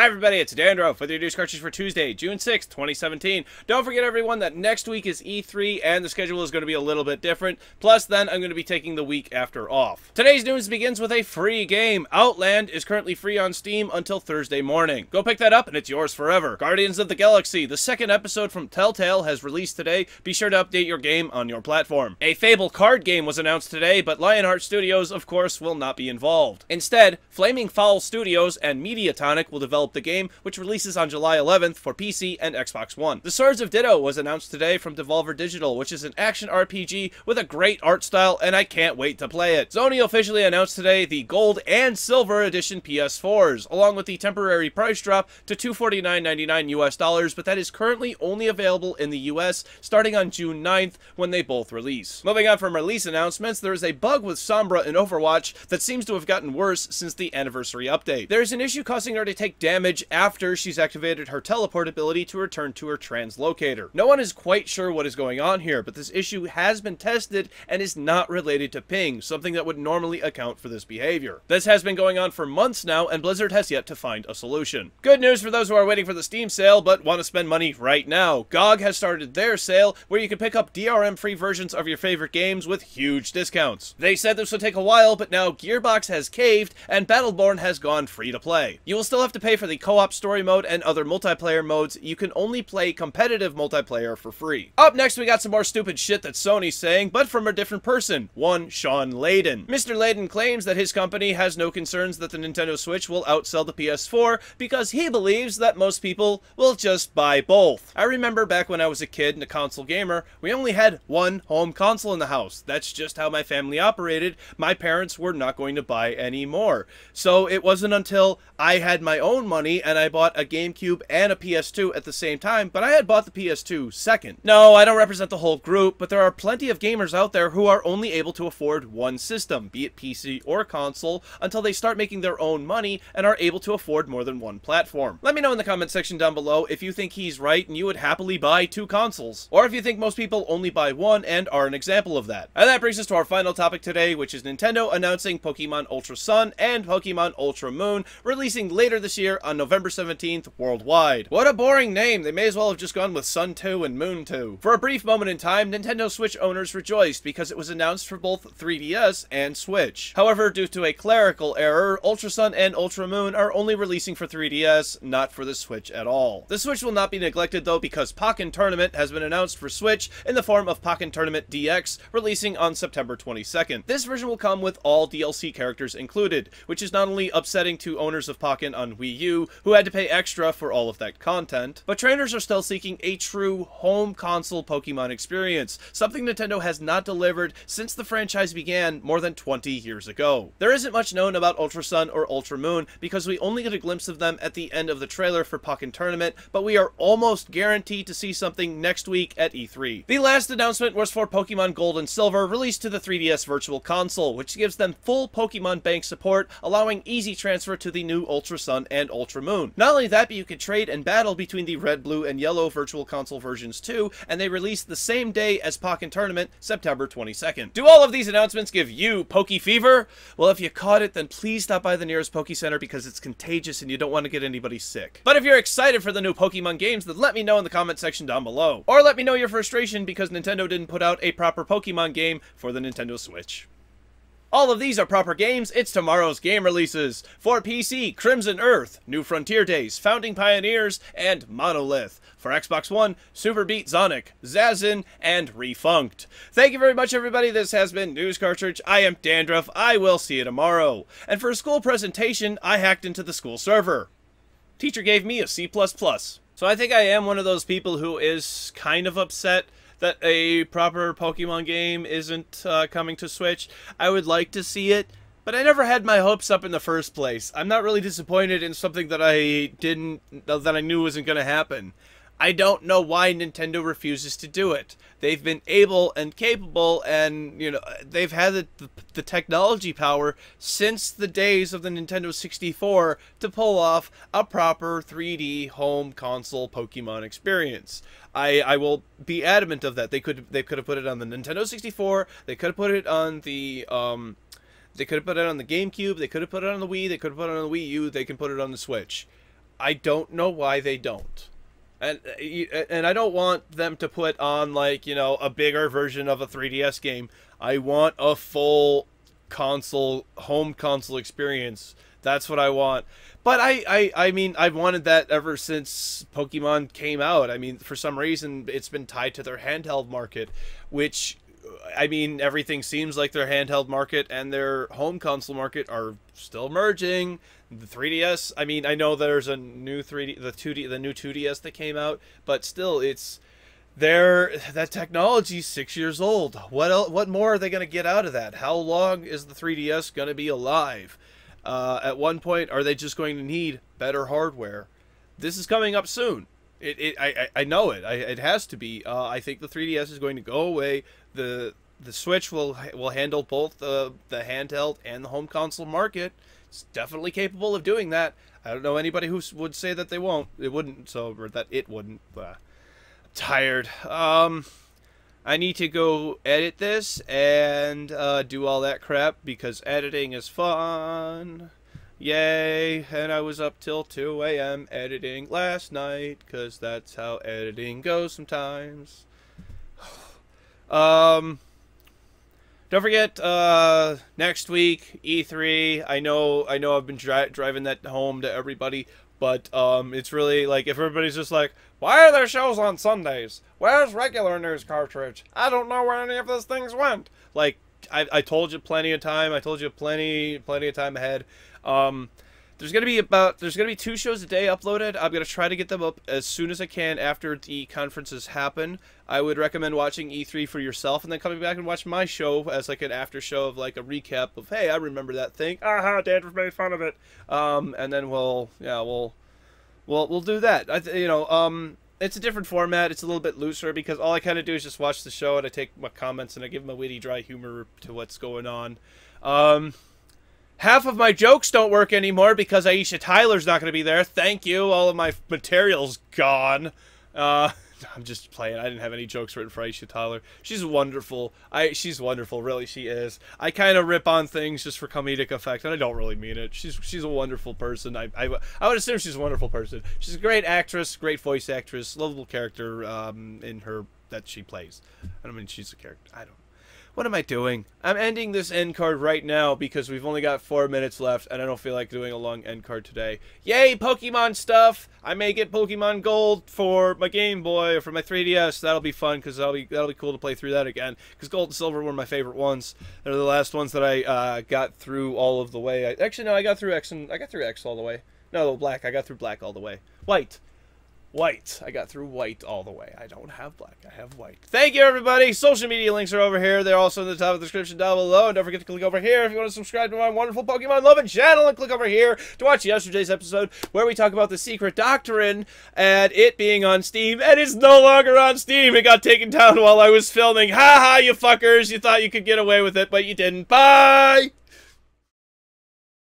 Hi everybody, it's Dandruff with your News Cartridge for Tuesday, June 6, 2017. Don't forget everyone that next week is E3 and the schedule is going to be a little bit different. Plus then I'm going to be taking the week after off. Today's news begins with a free game. Outland is currently free on Steam until Thursday morning. Go pick that up and it's yours forever. Guardians of the Galaxy, the second episode from Telltale, has released today. Be sure to update your game on your platform. A Fable card game was announced today, but Lionheart Studios, of course, will not be involved. Instead, Flaming Foul Studios and Mediatonic will develop the game, which releases on July 11th for PC and Xbox One. The Swords of Ditto was announced today from Devolver Digital, which is an action RPG with a great art style, and I can't wait to play it. Sony officially announced today the Gold and Silver Edition PS4s, along with the temporary price drop to $249.99 US, but that is currently only available in the US, starting on June 9th when they both release. Moving on from release announcements, there is a bug with Sombra in Overwatch that seems to have gotten worse since the anniversary update. There is an issue causing her to take damage after she's activated her teleport ability to return to her translocator. No one is quite sure what is going on here, but this issue has been tested and is not related to ping, something that would normally account for this behavior. This has been going on for months now, and Blizzard has yet to find a solution. Good news for those who are waiting for the Steam sale but want to spend money right now. GOG has started their sale where you can pick up DRM-free versions of your favorite games with huge discounts. They said this would take a while, but now Gearbox has caved and Battleborn has gone free to play. You will still have to pay for the co-op story mode and other multiplayer modes. You can only play competitive multiplayer for free. Up next, we got some more stupid shit that Sony's saying, but from a different person, one Sean Layden. Mr. Layden claims that his company has no concerns that the Nintendo Switch will outsell the PS4 because he believes that most people will just buy both. I remember back when I was a kid and a console gamer, we only had one home console in the house. That's just how my family operated. My parents were not going to buy any more. So it wasn't until I had my own money and I bought a GameCube and a PS2 at the same time, but I had bought the PS2 second. No, I don't represent the whole group, but there are plenty of gamers out there who are only able to afford one system, be it PC or console, until they start making their own money and are able to afford more than one platform. Let me know in the comment section down below if you think he's right and you would happily buy two consoles, or if you think most people only buy one and are an example of that. And that brings us to our final topic today, which is Nintendo announcing Pokemon Ultra Sun and Pokemon Ultra Moon, releasing later this year on November 17th worldwide. What a boring name. They may as well have just gone with Sun 2 and Moon 2. For a brief moment in time, Nintendo Switch owners rejoiced because it was announced for both 3DS and Switch. However, due to a clerical error, Ultra Sun and Ultra Moon are only releasing for 3DS, not for the Switch at all. The Switch will not be neglected though, because Pokken Tournament has been announced for Switch in the form of Pokken Tournament DX, releasing on September 22nd. This version will come with all DLC characters included, which is not only upsetting to owners of Pokken on Wii U, who had to pay extra for all of that content, but trainers are still seeking a true home console Pokemon experience, something Nintendo has not delivered since the franchise began more than 20 years ago. There isn't much known about Ultra Sun or Ultra Moon because we only get a glimpse of them at the end of the trailer for Pokken Tournament, but we are almost guaranteed to see something next week at E3. The last announcement was for Pokemon Gold and Silver, released to the 3DS Virtual Console, which gives them full Pokemon Bank support, allowing easy transfer to the new Ultra Sun and Ultra Moon. Not only that, but you could trade and battle between the Red, Blue, and Yellow Virtual Console versions too, and they released the same day as Pokken Tournament, September 22nd. Do all of these announcements give you Poke Fever? Well, if you caught it, then please stop by the nearest Poke Center because it's contagious and you don't want to get anybody sick. But if you're excited for the new Pokemon games, then let me know in the comment section down below. Or let me know your frustration because Nintendo didn't put out a proper Pokemon game for the Nintendo Switch. All of these are proper games. It's tomorrow's game releases. For PC, Crimson Earth, New Frontier Days, Founding Pioneers, and Monolith. For Xbox One, Super Beat Zonic, Zazen, and Refunct. Thank you very much, everybody. This has been News Cartridge. I am Dandruff. I will see you tomorrow. And for a school presentation, I hacked into the school server. Teacher gave me a C++. So I think I am one of those people who is kind of upset that a proper Pokemon game isn't coming to Switch. I would like to see it, but I never had my hopes up in the first place. I'm not really disappointed in something that I knew wasn't going to happen. I don't know why Nintendo refuses to do it. They've been able and capable, and you know, they've had the technology power since the days of the Nintendo 64 to pull off a proper 3D home console Pokemon experience. I will be adamant of that. They could have put it on the Nintendo 64. They could have put it on the GameCube. They could have put it on the Wii. They could have put it on the Wii U. They can put it on the Switch. I don't know why they don't. And I don't want them to put on, like, you know, a bigger version of a 3DS game. I want a full console, home console experience. That's what I want. But I mean, I've wanted that ever since Pokemon came out. I mean, for some reason, it's been tied to their handheld market, which, I mean, everything seems like their handheld market and their home console market are still merging. The 3DS, I mean, I know there's a new 3D, the new 2DS that came out, but still, it's that technology's 6 years old. What else, what more are they going to get out of that? How long is the 3DS going to be alive? At one point, are they just going to need better hardware? This is coming up soon. I know it. It has to be. I think the 3DS is going to go away. The Switch will handle both the handheld and the home console market. It's definitely capable of doing that. I don't know anybody who would say that they won't. It wouldn't. So or that it wouldn't. I'm tired. I need to go edit this and do all that crap because editing is fun. Yay, and I was up till 2 a.m. editing last night, because that's how editing goes sometimes. Don't forget, next week, E3. I know I've been driving that home to everybody, but it's really, like, if everybody's just like, why are there shows on Sundays? Where's regular News Cartridge? I don't know where any of those things went. Like, I told you plenty of time. I told you plenty of time ahead. There's gonna be 2 shows a day uploaded. I'm gonna try to get them up as soon as I can after the conferences happen. I would recommend watching E3 for yourself and then coming back and watch my show as like an after show of like a recap of, hey, I remember that thing. Aha, Dandruff made fun of it. And then we'll do that. You know, it's a different format. It's a little bit looser because all I kind of do is just watch the show and I take my comments and I give them a witty, dry humor to what's going on. Half of my jokes don't work anymore because Aisha Tyler's not going to be there. Thank you. All of my material's gone. I'm just playing. I didn't have any jokes written for Aisha Tyler. She's wonderful. She's wonderful. Really, she is. I kind of rip on things just for comedic effect, and I don't really mean it. She's a wonderful person. I would assume she's a wonderful person. She's a great actress, great voice actress, lovable character in her that she plays. I mean, she's a character. I don't know. What am I doing? I'm ending this end card right now because we've only got 4 minutes left and I don't feel like doing a long end card today. Yay, Pokemon stuff! I may get Pokemon Gold for my Game Boy or for my 3DS. That'll be fun because that'll be cool to play through that again. Because Gold and Silver were my favorite ones. They're the last ones that I got through all of the way. Actually, no, I got through X and I got through X all the way. No, Black. I got through Black all the way. White. I got through White all the way. I don't have Black. I have White. Thank you, everybody. Social media links are over here. They're also in the top of the description down below. And don't forget to click over here if you want to subscribe to my wonderful Pokemon Love and channel. And click over here to watch yesterday's episode where we talk about the Secret Doctrine and it being on Steam. And it's no longer on Steam. It got taken down while I was filming. Ha ha, you fuckers. You thought you could get away with it, but you didn't. Bye!